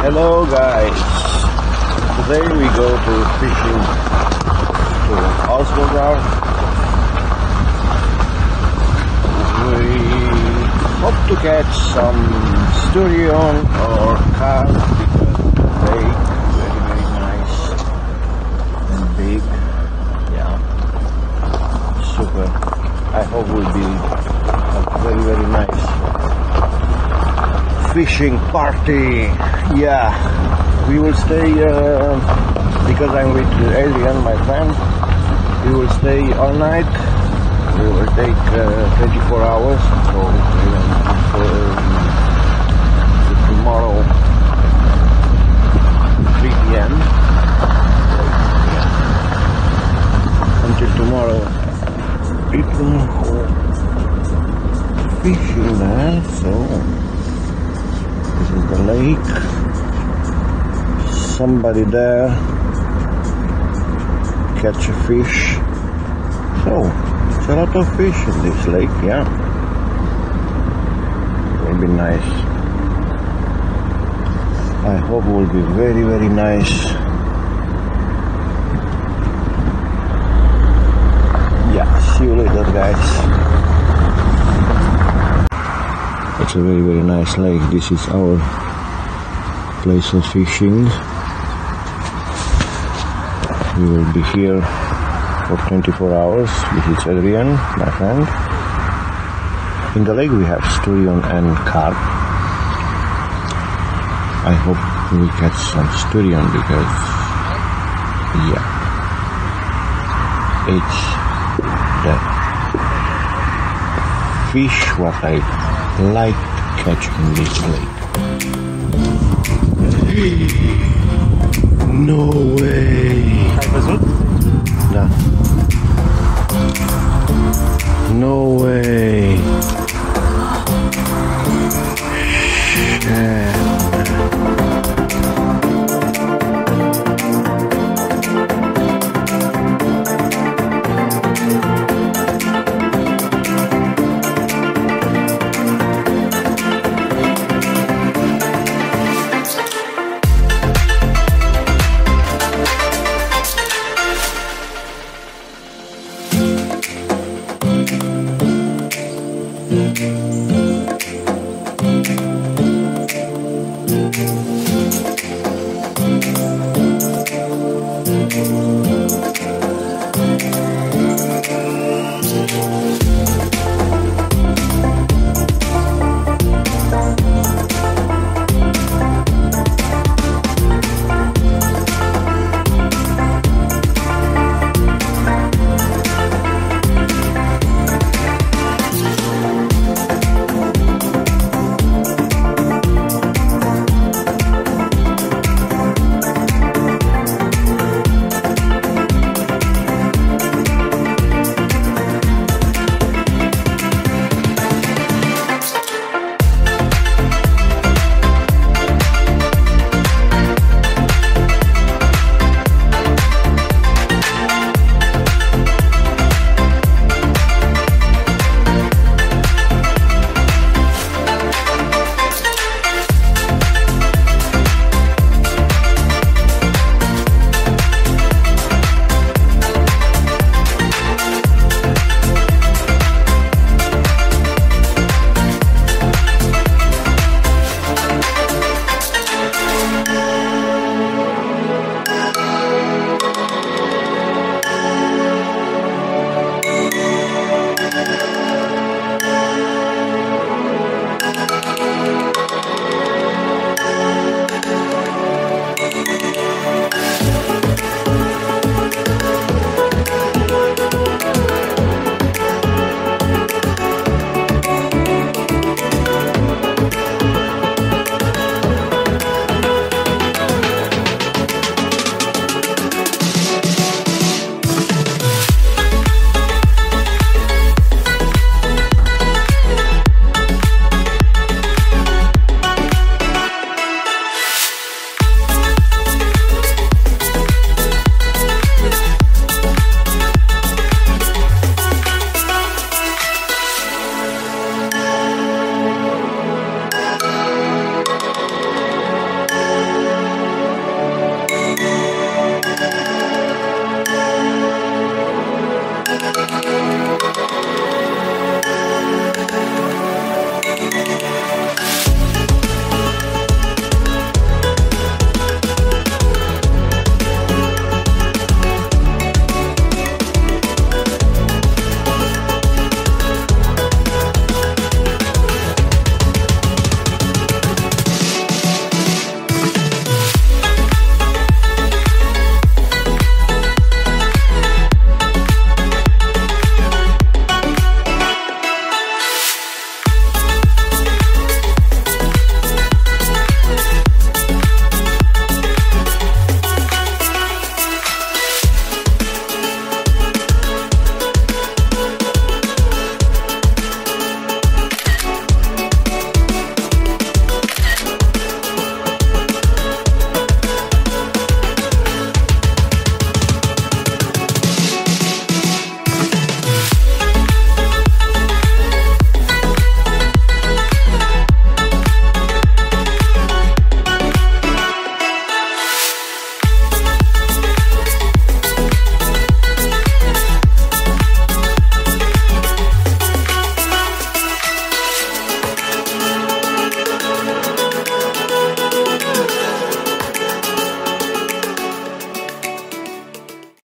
Hello guys, today we go to fishing to Oslogar. We hope to catch some sturion or carp because they very nice and big. Yeah, super. I hope will be a very nice fishing party. Yeah, we will stay because I'm with Adrian, my friend. We will stay all night. We will take 24 hours, so tomorrow 3 p.m. until tomorrow. Eating or fishing there, so this is the lake. Somebody there catch a fish, so it's a lot of fish in this lake. Yeah, it'll be nice. I hope it will be very nice. Yeah, see you later guys. It's a very nice lake. This is our place of fishing. We will be here for 24 hours. This is Adrian, my friend. In the lake we have sturion and carp. I hope we catch some sturion because, yeah, it's the fish what I like catching in this lake. No way! No. No way.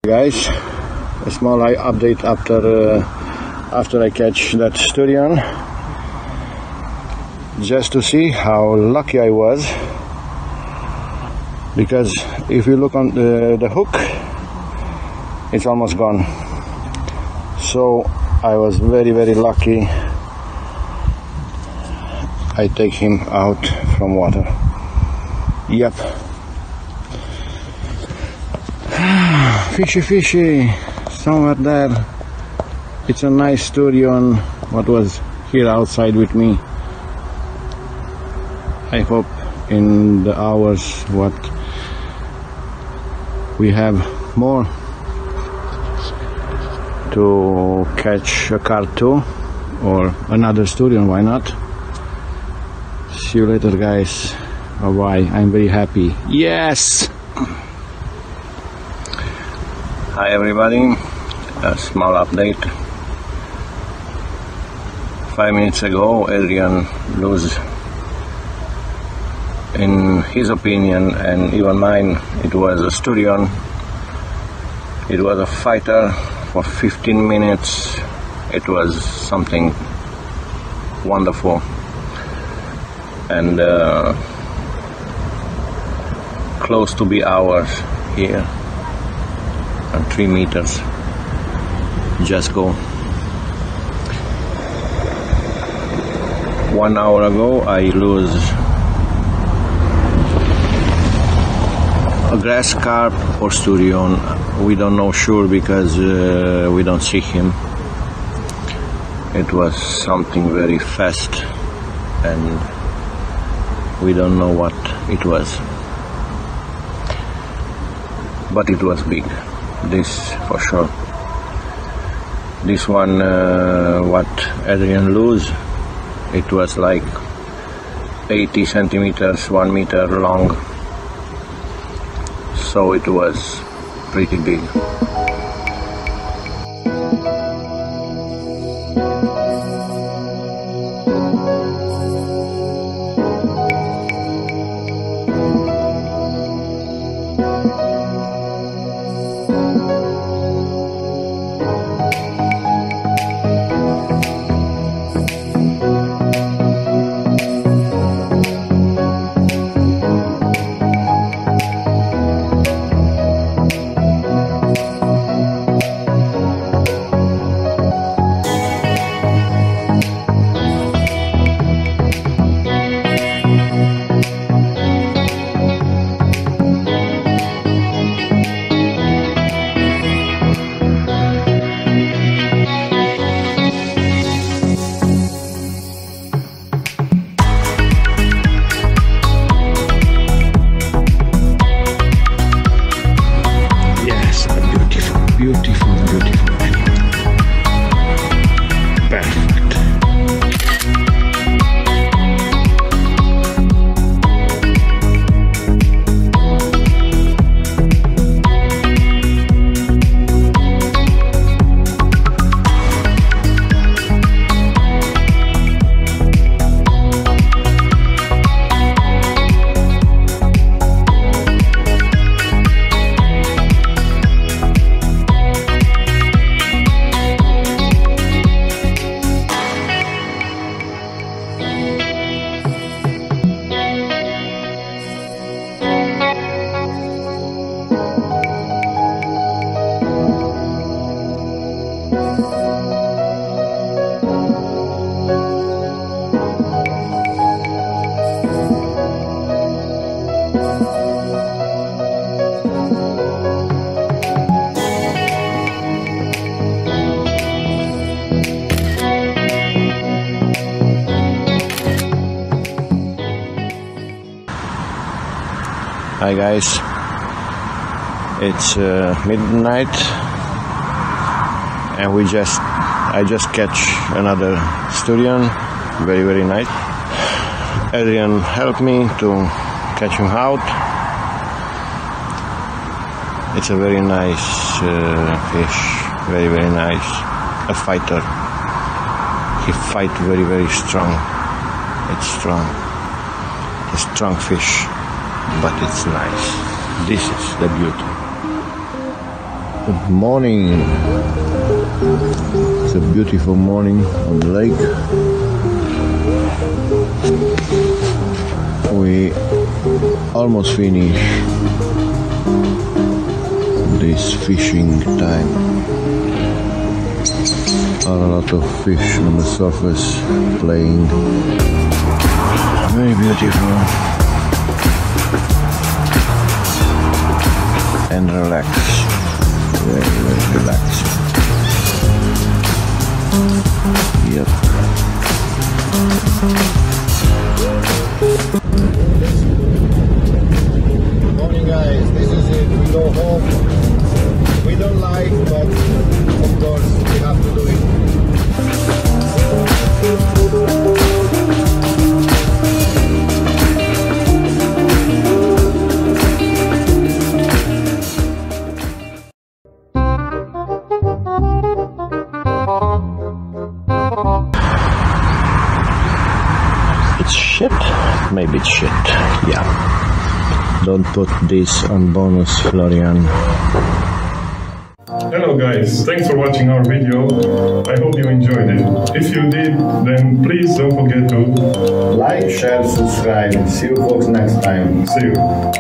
Guys, a small update after I catch that sturgeon, just to see how lucky I was, because if you look on the hook, it's almost gone. So I was very, very lucky. I take him out from water. Yep. Fishy, fishy, somewhere there. It's a nice sturgeon, what was here outside with me. I hope in the hours what we have more to catch a carp too, or another sturgeon, why not? See you later, guys. Bye-bye. I'm very happy. Yes! Hi everybody, a small update. 5 minutes ago, Adrian Luz, in his opinion and even mine, it was a sturgeon. It was a fighter for 15 minutes. It was something wonderful. And close to be ours here. 3 meters, just go. 1 hour ago I lose a grass carp or sturgeon. We don't know sure, because we don't see him. It was something very fast and we don't know what it was, but it was big. This for sure. This one, what Adrian Luz, it was like 80 centimeters, 1 meter long. So it was pretty big. Beautiful animal. Perfect. Hi guys, it's midnight and I just catch another sturgeon, very, very nice. Adrian helped me to catch him out. It's a very nice fish, very, very nice, a fighter. He fights very, very strong. It's strong, a strong fish. But it's nice. This is the beauty. Good morning. It's a beautiful morning on the lake. We almost finish this fishing time. Are a lot of fish on the surface playing. Very beautiful. And relax, very, very relaxed. Yep. Good morning, guys. This is it. We go home. We don't like, but of course we have to do it. Maybe it's shit, yeah. Don't put this on bonus, Florian. Hello guys, thanks for watching our video. I hope you enjoyed it. If you did, then please don't forget to like, share, subscribe. See you folks next time. See you.